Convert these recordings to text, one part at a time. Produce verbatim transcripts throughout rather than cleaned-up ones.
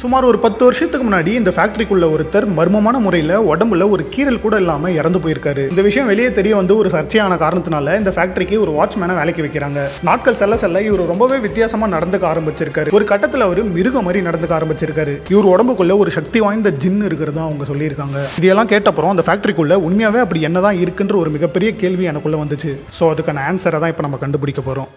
சுமார் ஒரு பத்து வருஷத்துக்கு முன்னாடி இந்த ஃபேக்டரிக்குள்ள ஒருத்தர் மர்மமான முறையில் உடம்புல ஒரு கீரல் கூட இல்லாமல் இறந்து போயிருக்காரு. இந்த விஷயம் வெளியே தெரிய வந்து ஒரு சர்ச்சையான காரணத்தினால இந்த ஃபேக்டரிக்கு ஒரு வாட்ச்மேனை வேலைக்கு வைக்கிறாங்க. நாட்கள் செல்ல செல்ல இவர் ரொம்பவே வித்தியாசமா நடந்துக்க ஆரம்பிச்சிருக்காரு. ஒரு கட்டத்தில் அவர் மிருக மாதிரி நடந்துக்க ஆரம்பிச்சிருக்காரு. இவர் உடம்புக்குள்ள ஒரு சக்தி வாய்ந்த ஜின் இருக்கிறதா அவங்க சொல்லியிருக்காங்க. இதெல்லாம் கேட்டப்புறம் அந்த ஃபேக்டரிக்குள்ள உண்மையாவே அப்படி என்னதான் இருக்குன்ற ஒரு மிகப்பெரிய கேள்வி எனக்குள்ள வந்துச்சு. ஸோ அதுக்கான ஆன்சரை தான் இப்போ நம்ம கண்டுபிடிக்க போறோம்.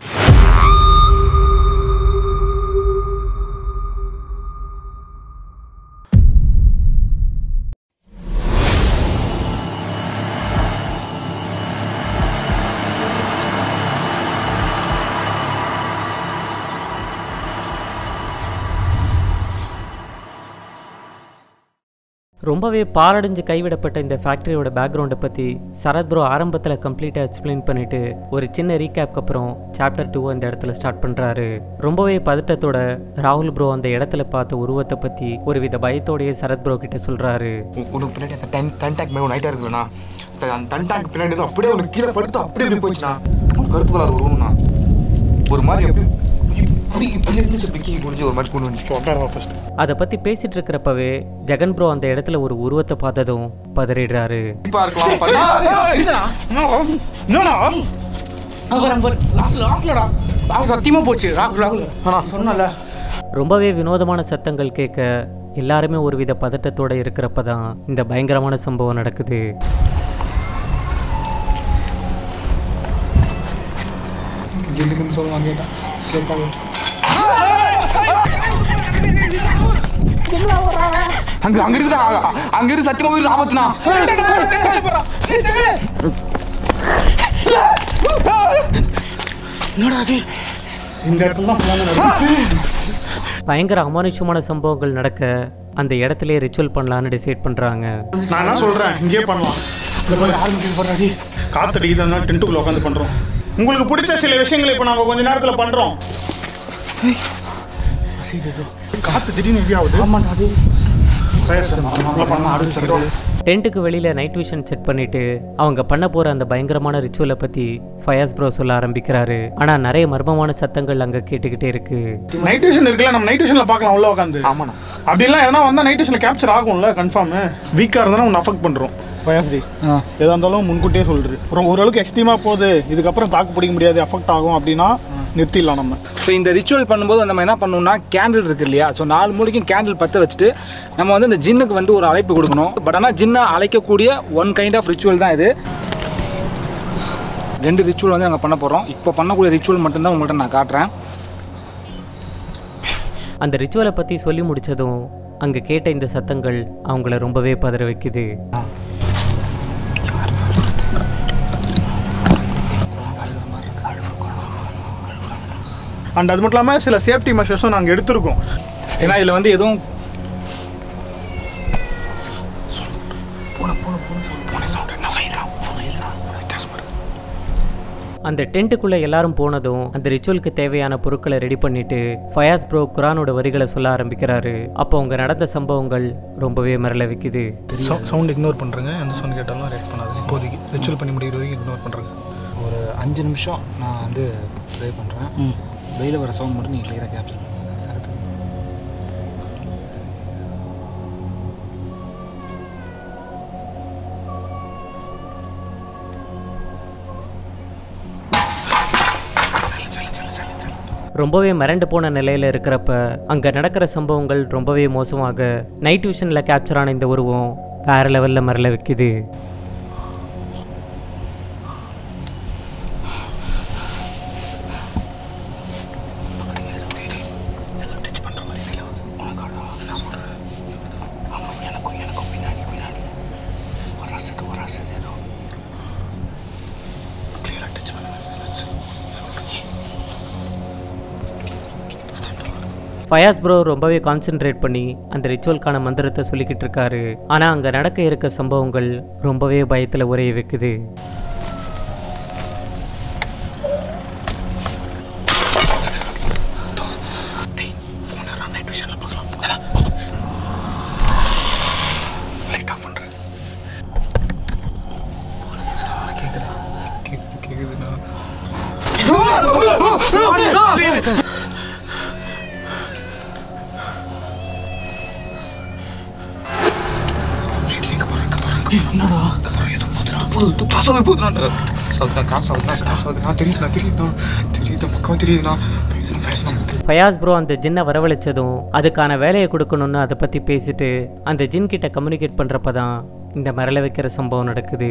ரொம்பவே பாரடைஞ்சு கைவிடப்பட்ட இந்த ஃபேக்டரியோட பேக்ரவுண்டை பற்றி சரத் ப்ரோ ஆரம்பத்தில் கம்ப்ளீட்டாக எக்ஸ்பிளைன் பண்ணிவிட்டு ஒரு சின்ன ரீகேப்க்கு அப்புறம் சாப்டர் டூ அந்த இடத்துல ஸ்டார்ட் பண்ணுறாரு. ரொம்பவே பதட்டத்தோட ராகுல் ப்ரோ அந்த இடத்துல பார்த்த உருவத்தை பற்றி ஒரு வித பயத்தோடையே சரத் ப்ரோ கிட்ட சொல்கிறாரு. ஒரு மாதிரி அதை பத்தி பேசிட்டு இருக்கிறப்பவே ஜெகன் ப்ரோ அந்த இடத்துல ஒரு உருவத்தை பார்த்ததும் பதறிடுறாரு. ரொம்பவே வினோதமான சத்தங்கள் கேட்க எல்லாருமே ஒரு வித பதட்டத்தோட இருக்கிறப்பதான் இந்த பயங்கரமான சம்பவம் நடக்குது. பயங்கர அமானுஷமான சம்பவங்கள் நடக்க அந்த இடத்துல ரிச்சுவல் பண்ணலான்னு டிசைட் பண்றாங்க. நான் என்ன சொல்றேன், இங்கே பண்ணலாம். காத்தடிக்குதுன்னா டென்ட்டுக்குள்ள உட்காந்து பண்றோம். உங்களுக்கு பிடிச்ச சில விஷயங்களை இப்போ நாங்கள் கொஞ்ச நேரத்தில் பண்ணுறோம். காற்று திடீர்னு டென்ட்டுக்கு வெளியில் நைட் விஷன் செட் பண்ணிவிட்டு அவங்க பண்ண போகிற அந்த பயங்கரமான ரிச்சுவலை பற்றி ஃபயாஸ் ப்ரோ சொல்ல ஆரம்பிக்கிறாரு. ஆனால் நிறைய மர்மமான சத்தங்கள் அங்கே கேட்டுக்கிட்டே இருக்கு. நைட் விஷன் இருக்குல்ல, நம்ம நைட் விஷனில் பார்க்கலாம் உள்ள உட்காந்து. ஆமாண்ணா, அப்படிலாம் எதனா வந்தால் நைட் விஷனில் கேப்சர் ஆகும்ல, கன்ஃபார்ம். வீக்காக இருந்தாலும் ஒன்று அஃபெக்ட் பண்ணுறோம். பயாஸ்ரி எதாக இருந்தாலும் முன்கூட்டியே சொல்லிரு. அப்புறம் ஓரளவுக்கு எக்ஸ்ட்ரீமாக போகுது, இதுக்கப்புறம் தாக்கு பிடிக்க முடியாது, அஃபெக்ட் ஆகும் அப்படின்னா நிறுத்திடலாம் நம்ம. ஸோ இந்த ரிச்சுவல் பண்ணும்போது நம்ம என்ன பண்ணணும்னா, கேண்டில் இருக்குது இல்லையா, ஸோ நாலு மூலிக்கும் கேண்டில் பற்ற வச்சுட்டு நம்ம வந்து இந்த ஜின்னுக்கு வந்து ஒரு அழைப்பு கொடுக்கணும். பட் ஆனால் ஜின்னை அழைக்கக்கூடிய ஒன் கைண்ட் ஆஃப் ரிச்சுவல் தான் இது. ரெண்டு ரிச்சுவல் வந்து நாங்கள் பண்ண போகிறோம். இப்போ பண்ணக்கூடிய ரிச்சுவல் மட்டும்தான் உங்கள்கிட்ட நான் காட்டுறேன். அந்த ரிச்சுவலை பற்றி சொல்லி முடித்ததும் அங்கே கேட்ட இந்த சத்தங்கள் அவங்கள ரொம்பவே பதற வைக்குது. அண்ட் அது மட்டும் இல்லாமல் சில சேஃப்டி மெஷர்ஸும் நாங்கள் எடுத்திருக்கோம். ஏன்னா இதில் வந்து எதுவும் அந்த டென்ட்டுக்குள்ளே எல்லாரும் போனதும் அந்த ரிச்சுவலுக்கு தேவையான பொருட்களை ரெடி பண்ணிட்டு ஃபயாஸ் ப்ரோ குரானோட வரிகளை சொல்ல ஆரம்பிக்கிறாரு. அப்போ அவங்க நடந்த சம்பவங்கள் ரொம்பவே மிரள வைக்குது. சவுண்ட் இக்னோர் பண்ணுறேங்க, அந்த சவுண்ட் கேட்டாலும் ரியாக்ட் பண்ணாது. இப்போதைக்கு ரிச்சுவல் பண்ணி முடிக்கிற வரைக்கும் இக்னோர் பண்ணுறேங்க. ஒரு அஞ்சு நிமிஷம் நான் வந்து ட்ரை பண்ணுறேன். வெளியில் வர சவுண்ட் மட்டும் நீங்கள் கிளியராக கேப்சர் பண்ணுங்கள் சரத். ரொம்பவே மிரண்டு போன நிலையில் இருக்கிறப்ப அங்கே நடக்கிற சம்பவங்கள் ரொம்பவே மோசமாக நைட் விஷனில் கேப்சர் ஆன இந்த உருவம் வேறு லெவலில் மரல வைக்குது. ஃபயாஸ் ப்ரோ ரொம்பவே கான்சென்ட்ரேட் பண்ணி அந்த ரிச்சுவல்கான மந்திரத்தை சொல்லிக்கிட்டு இருக்காரு. ஆனால் அங்கே நடக்க இருக்க சம்பவங்கள் ரொம்பவே பயத்தில் உரைய வைக்குது. ஃபயாஸ் ப்ரோ அந்த ஜின்னை வரவழைச்சதும் அதுக்கான வேலையை கொடுக்கணும்னு அதை பற்றி பேசிட்டு அந்த ஜின் கிட்ட கம்யூனிகேட் பண்ணுறப்ப தான் இந்த மரல வைக்கிற சம்பவம் நடக்குது.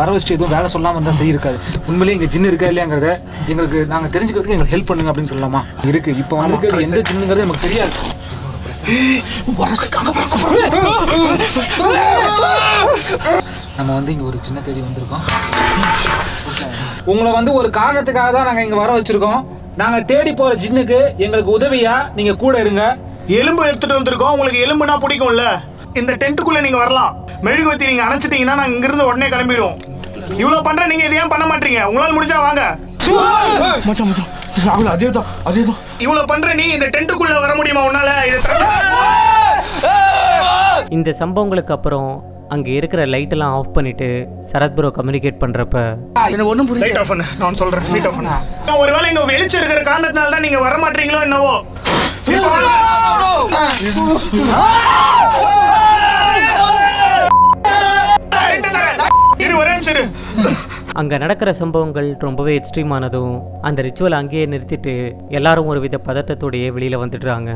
வர வச்சுட்டு எதுவும் வேலை சொல்லாமல் இருந்தால் சரி இருக்காது. உண்மையிலேயே இங்கே ஜின்னு இருக்கா இல்லையாங்கிறத எங்களுக்கு நாங்கள் தெரிஞ்சுக்கிறதுக்கு எங்களுக்கு ஹெல்ப் பண்ணுங்க அப்படின்னு சொல்லலாமா இருக்கு. இப்போ வந்து எந்த ஜின்னுங்கிறது நமக்கு தெரியாது. நம்ம வந்து இங்கே ஒரு சின்ன தேடி வந்திருக்கோம். உங்களை வந்து ஒரு காரணத்துக்காக தான் நாங்கள் இங்கே வர வச்சிருக்கோம். நாங்கள் தேடி போகிற ஜின்னுக்கு எங்களுக்கு உதவியா நீங்கள் கூட இருங்க. எலும்பு எடுத்துகிட்டு வந்திருக்கோம். உங்களுக்கு எலும்புனா பிடிக்கும்ல, இந்த டென்ட்டுக்குள்ளே நீங்கள் வரலாம். மெழுகுவத்தி நீங்கள் அணைச்சிட்டிங்கன்னா நாங்கள் இங்கேருந்து உடனே கிளம்பிடுவோம். இவ்வளோ பண்ணுற நீங்கள் இதை ஏன் பண்ண மாட்டீங்க? உங்களால் முடிஞ்சா வாங்க. மச்சான் மச்சான் ராகுல் அதே தான் அதே தான் இவ்வளோ பண்ணுற நீ இந்த டென்ட்டுக்குள்ளே வர முடியுமா உன்னால்? இந்த சம்பவங்களுக்கு அப்புறம் அங்க இருக்கிற லைட் எல்லாம் ஆஃப் பண்ணிட்டு சரத் ப்ரோ கம்யூனிகேட் பண்றப்ப என்ன ஒண்ணும் புரியல. லைட் ஆஃப் பண்ணு நான் சொல்றேன். லைட் ஆஃப் பண்ணு. ஒருவேளை இங்க வெளிச்சம் இருக்கிற காரணத்தால தான் நீங்க வர மாட்டீங்களோ என்னவோ. அங்க நடக்கிற சம்பவங்கள் ரொம்பவே எக்ஸ்ட்ரீமானதும் அந்த ரிச்சுவல் அங்கேயே நிறுத்திட்டு எல்லாரும் ஒரு வித பதட்டத்தோடயே வெளியில வந்துடுறாங்க.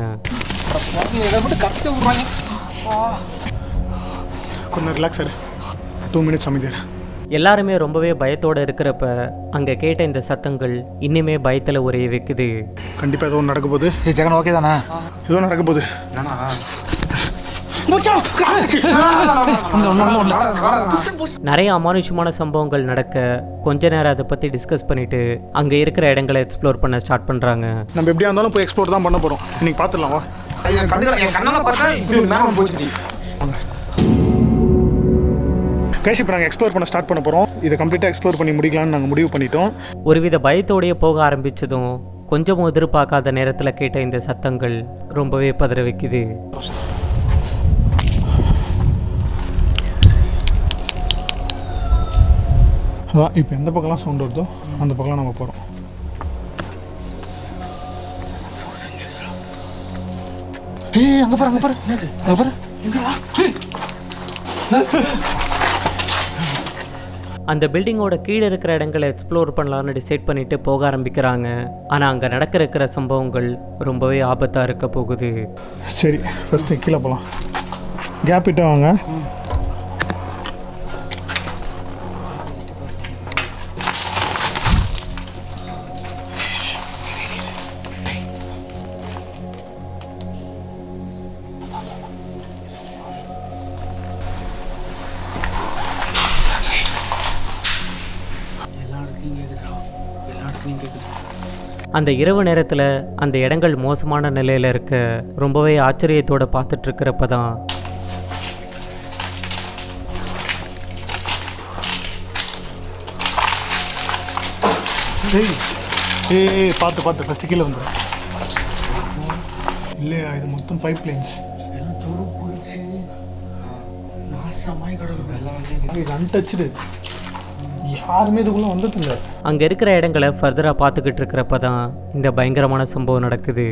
எல்லாருமே ரொம்பவே பயத்தோட இருக்கிறப்ப அங்க கேட்ட இந்த சத்தங்கள் இன்னுமே பயத்துல ஒரே வைக்குது. கண்டிப்பா ஏதோ நடக்க போகுது. ஏ ஜெகன் ஓகே தானா? ஏதோ நடக்க போகுது. நானா நிறைய அமானுஷமான சம்பவங்கள் நடக்க கொஞ்ச நேரம் அதை பத்தி டிஸ்கஸ் பண்ணிட்டு அங்க இருக்கிற இடங்களை எக்ஸ்ப்ளோர் பண்ண ஸ்டார்ட் பண்றாங்க. நம்ம எப்படியா இருந்தாலும் போய் எக்ஸ்ப்ளோர் தான் பண்ண போறோம். இன்னைக்கு பாத்துடலாம் வா. என் கண்ணால பார்த்தா இது மேல போச்சு. கைஸ் இப்போ நாங்கள் எக்ஸ்ப்ளோர் பண்ண ஸ்டார்ட் பண்ண போகிறோம். இதை கம்ப்ளீட்டாக எக்ஸ்ப்ளோர் பண்ணி முடிக்கலாம்னு நாங்கள் முடிவு பண்ணிட்டோம். ஒருவித பயத்தோடைய போக ஆரம்பித்ததும் கொஞ்சம் எதிர்பார்க்காத நேரத்தில் கேட்ட இந்த சத்தங்கள் ரொம்பவே பதற வைக்குது. அதான் இப்போ எந்த பக்கம்லாம் சவுண்ட் வருதோ அந்த பக்கம்லாம் நம்ம போகிறோம். ஏய் அங்கே பாரு அங்கே பாரு அங்கே பாரு எங்கே அந்த பில்டிங்கோட கீழே இருக்கிற இடங்களை எக்ஸ்ப்ளோர் பண்ணலான்னு டிசைட் பண்ணிட்டு போக ஆரம்பிக்கிறாங்க. ஆனால் அங்கே நடக்க இருக்கிற சம்பவங்கள் ரொம்பவே ஆபத்தாக இருக்க போகுது. சரி ஃபஸ்ட்டு கீழே போகலாம். கேப் விட்டு வாங்க. அந்த இரவு நேரத்தில் அந்த இடங்கள் மோசமான நிலையில் இருக்க ரொம்பவே ஆச்சரியத்தோடு பார்த்துட்டு இருக்கிறப்ப தான் பார்த்து பார்த்து ஃபஸ்ட்டு கீழே வந்து இல்லையா இது மொத்தம் பைப் லைன்ஸ் அன்டச்சு அங்க இருக்கிற இடங்களை ஃபர்தரா பார்த்துக்கிட்டு இருக்கிறப்ப தான் இந்த பயங்கரமான சம்பவம் நடக்குது.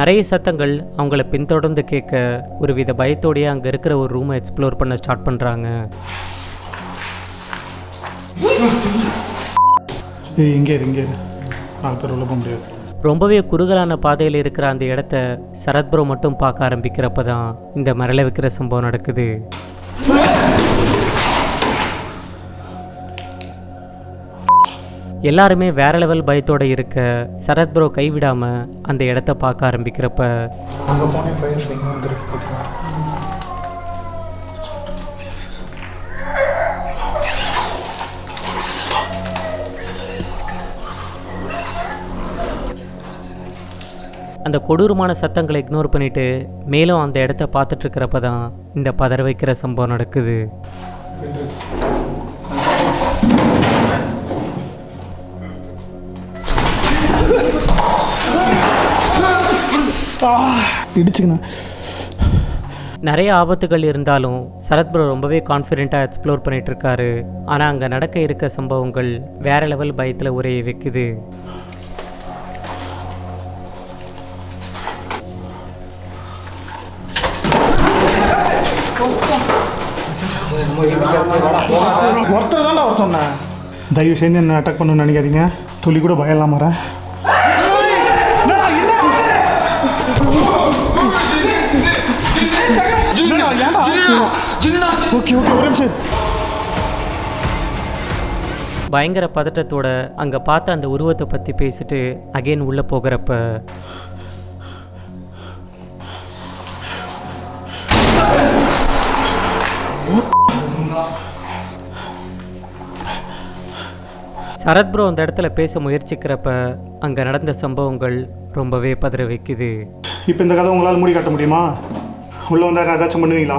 நிறைய சத்தங்கள் அவங்கள பின்தொடர்ந்து கேட்க ஒருவித பயத்தோடய அங்க இருக்கிற ஒரு ரூமை எக்ஸ்ப்ளோர் பண்ண ஸ்டார்ட் பண்றாங்க. ரொம்பவே குறுகலான பாதையில் இருக்கிற அந்த இடத்த சரத் ப்ரோ மட்டும் பார்க்க ஆரம்பிக்கிறப்ப தான் இந்த மரல வைக்கிற சம்பவம் நடக்குது. எல்லாருமே வேற லெவல் பயத்தோட இருக்க சரத் ப்ரோ கைவிடாம அந்த இடத்த பார்க்க ஆரம்பிக்கிறப்ப அந்த கொடூரமான சத்தங்களை இக்னோர் பண்ணிட்டு மேலும் அந்த இடத்த பார்த்துட்டு இருக்கிறப்ப தான் இந்த பதற வைக்கிற சம்பவம் நடக்குது. இடிச்சுக்கண்ணா நிறைய ஆபத்துகள் இருந்தாலும் சரத் ப்ரோ ரொம்பவே கான்ஃபிடென்ட்டாக எக்ஸ்ப்ளோர் பண்ணிட்டு இருக்காரு. ஆனால் அங்கே நடக்க இருக்க சம்பவங்கள் வேற லெவல் பயத்தில் உரையை வைக்குது. ஒருத்தர் தான் அவர் சொன்னேன், தயவு செஞ்சு என்ன அட்டாக் பண்ணணும்னு நினைக்காதீங்க, துளி கூட பயம் இல்லாம வரேன். பயங்கர பதட்டத்தோட அங்க பார்த்த அந்த உருவத்தை பத்தி பேசிட்டு அகைன் உள்ள போகிறப்ப சரத் ப்ரோ அந்த இடத்துல பேச முயற்சிக்கிறப்ப அங்க நடந்த சம்பவங்கள் ரொம்பவே பதற வைக்குது. இப்போ இந்த கதை உங்களால் மூடி காட்ட முடியுமா? உள்ளே வந்தால் ஏதாச்சும் பண்ணுவீங்களா?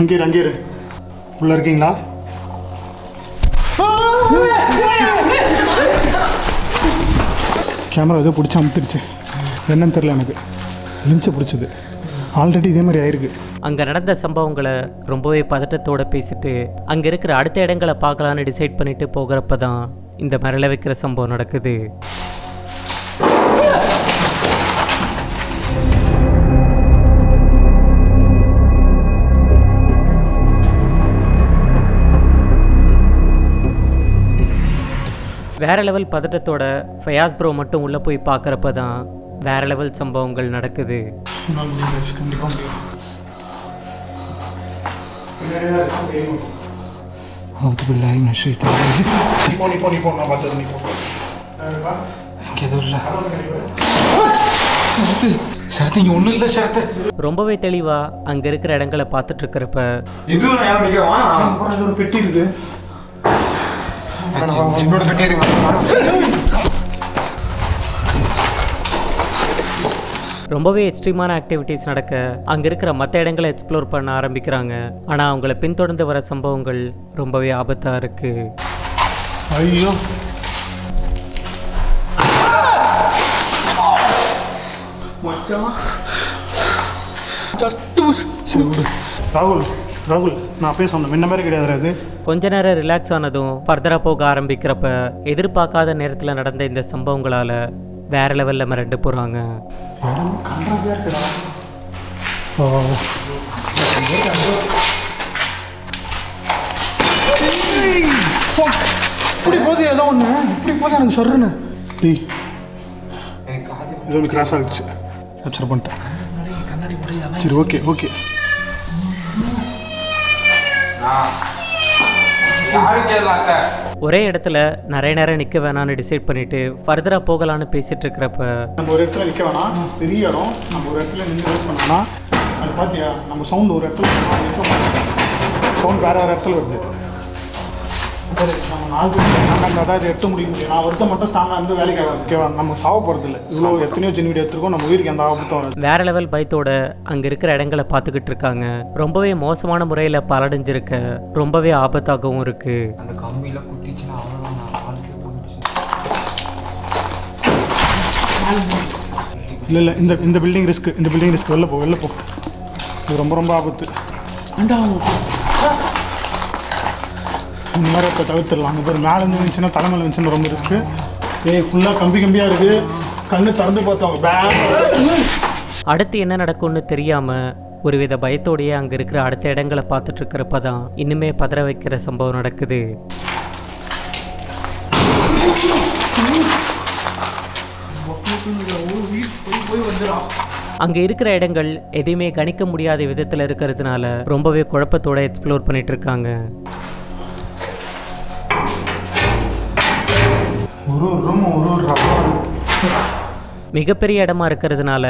அங்கே அங்கே உள்ளே இருக்கீங்களா? கேமரா ஏதோ பிடிச்சி அமுத்துடுச்சு, என்னன்னு தெரியல, எனக்கு லிஞ்சை பிடிச்சது. ஆல்ரெடி இதே மாதிரி ஆயிருக்கு. அங்கே நடந்த சம்பவங்களை ரொம்பவே பதட்டத்தோடு பேசிட்டு அங்கே இருக்கிற அடுத்த இடங்களை பார்க்கலான்னு டிசைட் பண்ணிட்டு போகிறப்ப தான் இந்த மரளை வைக்கிற சம்பவம் நடக்குது. வேற லெவல் பதட்டத்தோட ஃபயாஸ் ப்ரோ மட்டும் உள்ளே போய் பார்க்குறப்ப தான் வேற லெவல் சம்பவங்கள் நடக்குது. ரொம்பவே தெளிவா அங்க இருக்கிற இடங்களை பார்த்துட்டு இருக்கிறப்ப பெட்டி இருக்கு. ரொம்பவே எக்ஸ்ட்ரீமான ஆக்டிவிட்டிஸ் நடக்க அங்கே இருக்கிற மற்ற இடங்களை எக்ஸ்ப்ளோர் பண்ண ஆரம்பிக்கிறாங்க. ஆனால் அவங்கள பின்தொடர்ந்து வர சம்பவங்கள் ரொம்பவே ஆபத்தாக இருக்கு. ஐயோ ராகுல் ராகுல் நான் அப்படியே சொன்னேன், முன்ன மாதிரி கிடையாது. கொஞ்ச நேரம் ரிலாக்ஸ் ஆனதும் ஃபர்தராக போக ஆரம்பிக்கிறப்ப எதிர்பார்க்காத நேரத்தில் நடந்த இந்த சம்பவங்களால் வேற லெவலில் நம்ம ரெண்டு போகிறாங்க. இப்படி போது ஏதோ ஒன்று இப்படி போது எனக்கு சொல்றேன்னு கிராஸ் ஆகிடுச்சு, கேப்சர் பண்ணிட்டேன். சரி ஓகே ஓகே ஒரே இடத்துல நிறைய நேரம் நிக்க வேணான்னு டிசைட் பண்ணிட்டு ஃபர்தரா போகலான்னு பேசிட்டு இருக்கிறப்ப நம்ம ஒரு இடத்துல நிக்க வேணாம், பெரிய இடம், நம்ம ஒரு இடத்துல நின்று யூஸ் பண்ணோம்னா அது பாத்தியா நம்ம சவுண்ட் ஒரு இடத்துல சவுண்ட் வேற வேற இடத்துல வருது. நம்ம நாலு அதாவது எட்ட முடியும், நான் ஒருத்த மட்டும் ஸ்ட்ராங்காக இருந்து வேலைக்கு ஆகாது, நம்ம சாவ போகிறது இல்லை. இவ்வளோ எத்தனையோ ஜின் வீடியோ எடுத்துருக்கோம், நம்ம உயிருக்கு அந்த ஆபத்தம். வேற லெவல் பயத்தோட அங்கே இருக்கிற இடங்களை பார்த்துக்கிட்டு இருக்காங்க. ரொம்பவே மோசமான முறையில் பலடைஞ்சிருக்க ரொம்பவே ஆபத்தாகவும் இருக்கு. அந்த கம்மியில் குத்திச்சுன்னா அவ்வளோதான், வாழ்க்கை போயிடுச்சு. இல்லை இல்லை இந்த இந்த பில்டிங் ரிஸ்க், இந்த பில்டிங் ரிஸ்க், வெளில போ வெளில போ, இது ரொம்ப ரொம்ப ஆபத்து. இந்த மாதிரி இப்போ தவிர்த்துடலாம். அங்கே ஒரு மேலே இருந்துச்சுன்னா தலை மேலே இருந்துச்சுன்னா ரொம்ப ரிஸ்க்கு. ஏய் ஃபுல்லாக கம்பி கம்பியாக இருக்குது, கண்ணு திறந்து பார்த்தவங்க பேக். அடுத்து என்ன நடக்கும்னு தெரியாமல் ஒருவித பயத்தோடையே அங்கே இருக்கிற அடுத்த இடங்களை பார்த்துட்டு இருக்கிறப்ப தான் இன்னுமே பதற வைக்கிற சம்பவம் நடக்குது. அங்கே இருக்கிற இடங்கள் எதையுமே கணிக்க முடியாத விதத்தில் இருக்கிறதுனால ரொம்பவே குழப்பத்தோடு எக்ஸ்ப்ளோர் பண்ணிட்டு இருக்காங்க. மிகப்பெரிய இடமா இருக்கிறதுனால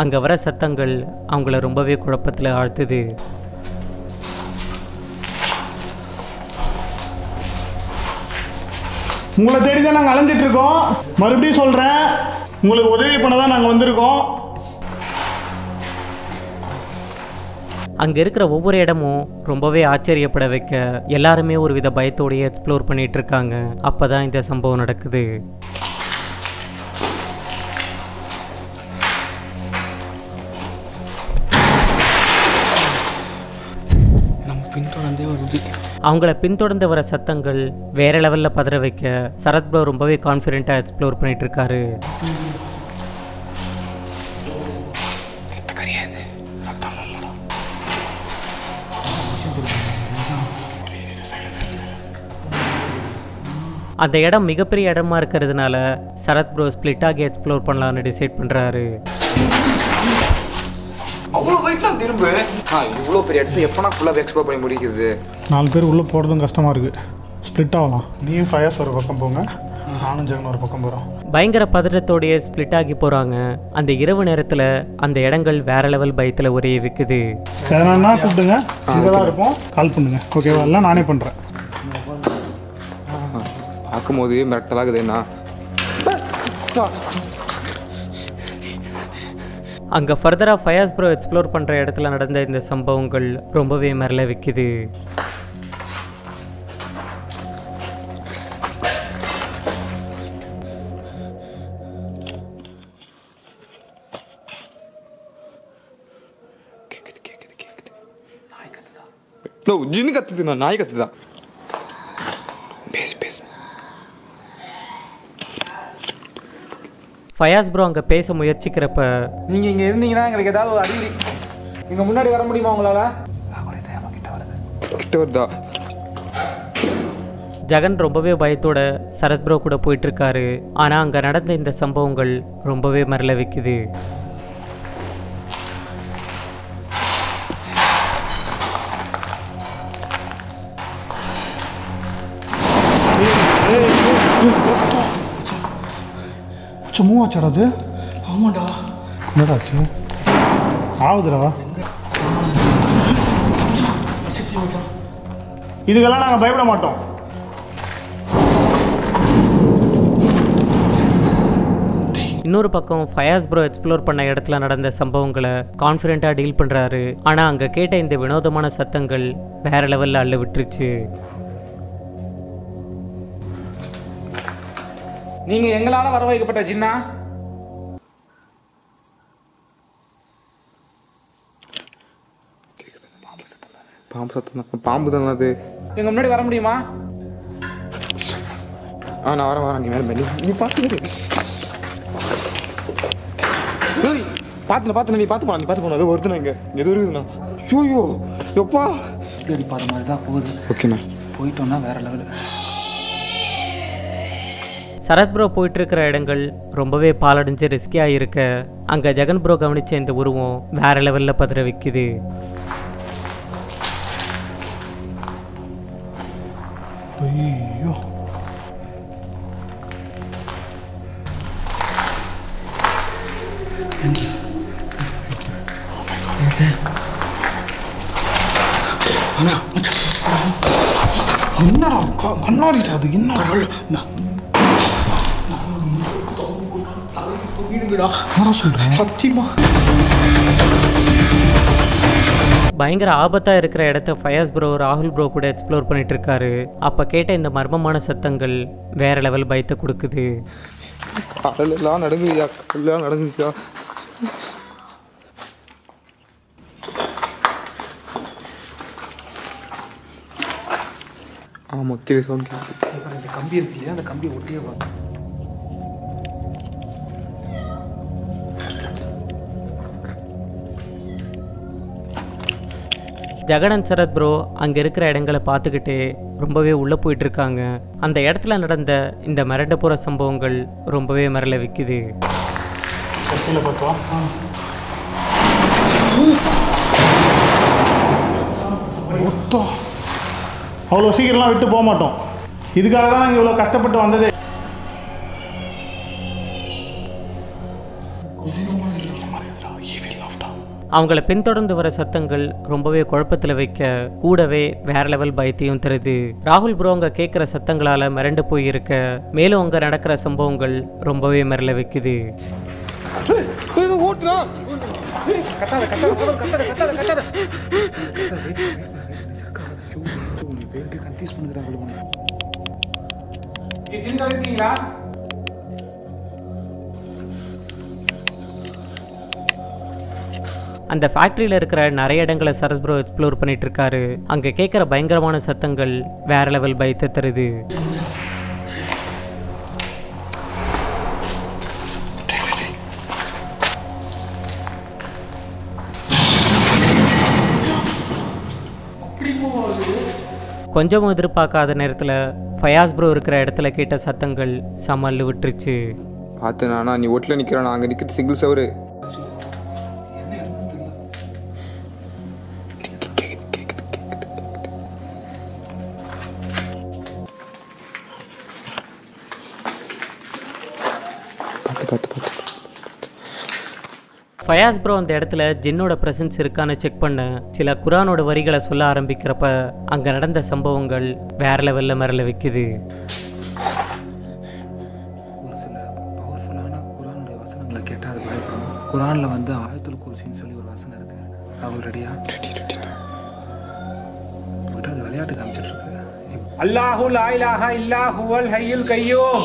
அங்கே வர சத்தங்கள் அவங்கள ரொம்பவே குழப்பத்தில் ஆழ்த்துது. உங்களை தேடி தான் நாங்கள் அலைஞ்சிட்டு இருக்கோம். மறுபடியும் சொல்றேன், உங்களுக்கு உதவி பண்ணதான் நாங்கள் வந்திருக்கோம். அங்கே இருக்கிற ஒவ்வொரு இடமும் ரொம்பவே ஆச்சரியப்பட வைக்க எல்லாருமே ஒரு வித பயத்தோடையே எக்ஸ்ப்ளோர் பண்ணிட்டு இருக்காங்க. அப்போ தான் இந்த சம்பவம் நடக்குது. புரிஞ்சு அவங்கள பின்தொடர்ந்து வர சத்தங்கள் வேற லெவலில் பதற வைக்க சரத் ப்ரோ ரொம்பவே கான்ஃபிடென்ட்டாக எக்ஸ்ப்ளோர் பண்ணிட்டு இருக்காரு. அந்த இடம் மிகப்பெரிய இடமா இருக்கிறதுனால சரத் ப்ரோ ஸ்பிளிட் ஆகி எக்ஸ்ப்ளோர் பண்ணலாம்னு டிசைட் பண்ணுறாரு. அவ்வளோ போயிட்டுலாம் திரும்ப இவ்வளோ பெரிய இடத்து எப்போனா ஃபுல்லாக எக்ஸ்ப்ளோர் பண்ணி முடிக்கிறது. நாலு பேர் உள்ளே போகிறதும் கஷ்டமாக இருக்குது. ஸ்ப்ளிட் ஆகலாம். நீயும் ஃபயர்ஸ் ஒரு பக்கம் போங்க, நானும் ஜெகன் ஒரு பக்கம் போகிறோம். பயங்கர பதட்டத்தோடைய ஸ்ப்ளிட் ஆகி போகிறாங்க. அந்த இரவு நேரத்தில் அந்த இடங்கள் வேற லெவல் பயத்தில் ஒரே விற்குது. எதனா கூப்பிடுங்க, இதெல்லாம் இருப்போம், கால் பண்ணுங்க. ஓகேவா? எல்லாம் நானே பண்ணுறேன். பார்க்கும் போது மிரட்டலாகுதுண்ணா. அங்கே ஃபர்தராக ஃபயாஸ் ப்ரோ எக்ஸ்ப்ளோர் பண்ணுற இடத்துல நடந்த இந்த சம்பவங்கள் ரொம்பவே மரல வைக்குது. ஜின்னு கத்துதுண்ணா, நாய் கத்துதான். பேசு பேசு. ஃபயாஸ் ப்ரோ அங்கே பேச முயற்சிக்கிறப்ப, நீங்கள் இங்கே இருந்தீங்கன்னா எங்களுக்கு ஏதாவது ஒரு அடி, இங்கே முன்னாடி வர முடியுமா உங்களால்? கிட்ட வருதா? ஜெகன் ரொம்பவே பயத்தோட சரத் ப்ரோ கூட போயிட்டுருக்காரு. ஆனால் அங்கே நடந்த இந்த சம்பவங்கள் ரொம்பவே மரல வைக்குது. சும்மா ஆச்சடாது. ஆமாடா, என்னடா ஆச்சு? ஆகுதுடா. இதுக்கெல்லாம் நாங்கள் பயப்பட மாட்டோம். இன்னொரு பக்கம் ஃபயாஸ் ப்ரோ எக்ஸ்ப்ளோர் பண்ண இடத்துல நடந்த சம்பவங்களை கான்ஃபிடென்ட்டாக டீல் பண்ணுறாரு. ஆனால் அங்கே கேட்ட இந்த வினோதமான சத்தங்கள் வேற லெவலில் அள்ள விட்டுருச்சு. நீங்க எங்களால வர வைக்கப்பட்ட ஜின்னா, பாம்பு சத்தம். பாம்பு தான் அது. எங்க முன்னாடி வர முடியுமா? ஆ, நான் வர வரேன். நீ மேல மேல நீ பாத்துக்கிட்டு ஏய் பாத்துல பாத்துல நீ பாத்து போ, நீ பாத்து போ. அது ஒருத்தன இங்க எது இருக்குதுனா ஐயோ எப்பா தேடி பாத மாதிரி தான் போகுது. ஓகேண்ணா, போயிட்டோம்னா வேற லெவல். சரத் ப்ரோ போயிட்டு இருக்கிற இடங்கள் ரொம்பவே பாலடைஞ்சு ரிஸ்கியாக இருக்க அங்கே ஜெகன் ப்ரோ கவனிச்ச இந்த உருவம் வேற லெவலில் பதற வைக்குது. என்னடா கண்ணாடி அது? என்ன பயங்கர ஆபத்தா இருக்கிற இடத்தை ஃபயாஸ் ப்ரோ ராகுல் ப்ரோ கூட எக்ஸ்ப்ளோர் பண்ணிட்டு இருக்காரு. அப்ப கேட்ட இந்த மர்மமான சத்தங்கள் வேற லெவல் பயத்தை கொடுக்குது. ஜெகன் சரத் ப்ரோ அங்கே இருக்கிற இடங்களை பார்த்துக்கிட்டே ரொம்பவே உள்ளே போயிட்டுருக்காங்க. அந்த இடத்துல நடந்த இந்த மிரண்ட போகிற சம்பவங்கள் ரொம்பவே மிரள வைக்குது. அவ்வளோ சீக்கிரம்லாம் விட்டு போக மாட்டோம். இதுக்காக தான் நாங்கள் இவ்வளோ கஷ்டப்பட்டு வந்ததே. அவங்கள பின்தொடர்ந்து வர சத்தங்கள் ரொம்பவே குழப்பத்தில் வைக்க கூடவே வேற லெவல் பயத்தையும் தருது. ராகுல் ப்ரோ அங்கே கேட்குற சத்தங்களால் மிரண்டு போயிருக்க மேலும் அங்கே நடக்கிற சம்பவங்கள் ரொம்பவே மிரள வைக்குது. அந்த ஃபேக்டரியில இருக்கிற நிறைய இடங்களை சரஸ் ப்ரோ எக்ஸ்ப்ளோர் பண்ணிட்டு இருக்காரு. அங்க கேட்கிற பயங்கரமான சத்தங்கள் வேற லெவல் பயத்தை தருது. கொஞ்சமும் எதிர்பார்க்காத நேரத்தில் ஃபயாஸ் ப்ரோ இருக்கிற இடத்துல கேட்ட சத்தங்கள் சமாளு விட்டுருச்சு. பார்த்து நானா நீ ஒட்டில் நிற்கிறேன், அங்கே நிற்கிறது சிங்கிள் சவரு. ஃபயாஸ் ப்ரோ அந்த இடத்துல ஜின்னோட ப்ரெசன்ஸ் இருக்கான்னு செக் பண்ண சில குரானோட வரிகளை சொல்ல ஆரம்பிக்கிறப்ப அங்கே நடந்த சம்பவங்கள் வேற லெவலில் மரல வைக்குது. ஒரு சில பவர்ஃபுல்லான குரானுடைய வசனங்களை கேட்டால் அது பயப்படும். குரானில் வந்து ஆயத்துல் குர்சின்னு சொல்லி ஒரு வசனம் இருக்கு. ராகுல் ரெடியா? அது விளையாட்டு காமிச்சிட்டு இருக்கு. அல்லாஹு லா இலாஹா இல்லா ஹுவல் ஹய்யுல் கய்யூம்.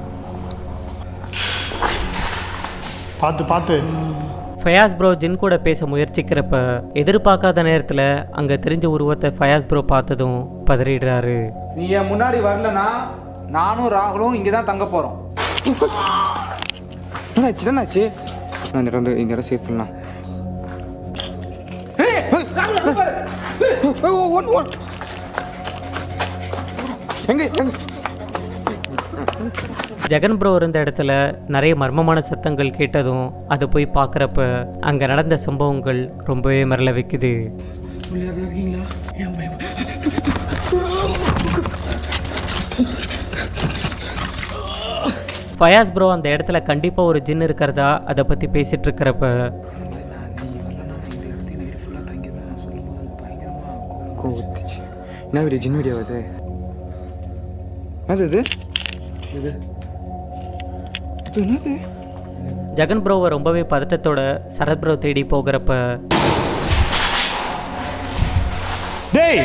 பார்த்து பார்த்து ஃபயாஸ் ப்ரோ ஜின் கூட பேச முயற்சிக்கிறப்ப எதிர்பார்க்காத நேரத்தில் அங்கே தெரிஞ்ச உருவத்தை ஃபயாஸ் ப்ரோ பார்த்ததும் பதறிடுறாரு. நீ முன்னாடி வரலனா நானும் ராகுலும் இங்கே தான் தங்க போகிறோம். என்னாச்சு என்னாச்சு நான் இடம் வந்து இங்கே சேஃப் பண்ணலாம். எங்க ஜகன் ப்ரோ இருந்த இடத்துல நிறைய மர்மமான சத்தங்கள் கேட்டதும் அதை போய் பார்க்குறப்ப அங்கே நடந்த சம்பவங்கள் ரொம்பவே மரல வைக்குது. ஃபயாஸ் ப்ரோ அந்த இடத்துல கண்டிப்பாக ஒரு ஜின் இருக்கிறதா அதை பற்றி பேசிகிட்டு இருக்கிறப்ப என்ன ஜின் வீடியாவது அது ஜகன் ப்ரோவை ரொம்பவே பதட்டத்தோட சரத் ப்ரோ தேடி போகிறப்ப டேய்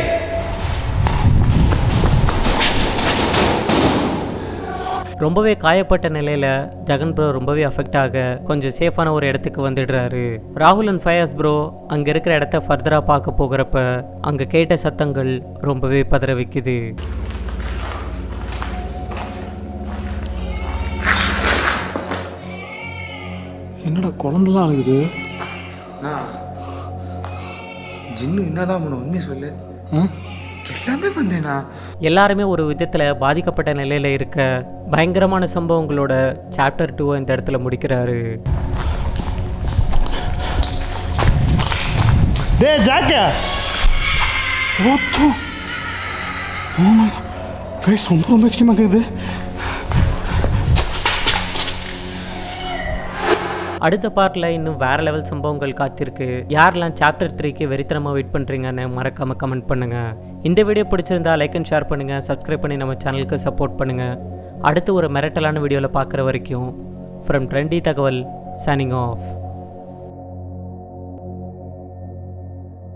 ரொம்பவே காயப்பட்ட நிலையில ஜகன் ப்ரோ ரொம்பவே அஃபெக்ட் ஆக கொஞ்சம் சேஃபான ஒரு இடத்துக்கு வந்துடுறாரு. ராகுல் அண்ட் ஃபயாஸ் ப்ரோ அங்கே இருக்கிற இடத்த ஃபர்தராக பார்க்க போகிறப்ப அங்கே கேட்ட சத்தங்கள் ரொம்பவே பதற வைக்குது. என்னடா குழந்தைலாம் அழுகுது? ஜின்னு என்னதான் உண்மையை சொல்லு. எல்லாமே வந்தேனா எல்லாருமே ஒரு விதத்தில் பாதிக்கப்பட்ட நிலையில் இருக்க பயங்கரமான சம்பவங்களோட சாப்டர் டூவை இந்த இடத்துல முடிக்கிறாரு. டேய் ஜாக்கே ஓத்து ஓமா கை சம்பரம் மேக்ஸ்டிமா கேது. அடுத்த பார்ட்டில் இன்னும் வேறு லெவல் சம்பவங்கள் காத்திருக்கு. யாரெல்லாம் சாப்டர் த்ரீக்கு வெறித்தனமாக வெயிட் பண்ணுறீங்கன்னு மறக்காமல் கமெண்ட் பண்ணுங்கள். இந்த வீடியோ பிடிச்சிருந்தா லைக் அண்ட் ஷேர் பண்ணுங்கள். சப்ஸ்கிரைப் பண்ணி நம்ம சேனலுக்கு சப்போர்ட் பண்ணுங்கள். அடுத்து ஒரு மிரட்டலான வீடியோவில் பார்க்குற வரைக்கும் ஃப்ரம் ட்ரெண்டி தகவல் சைனிங் ஆஃப்.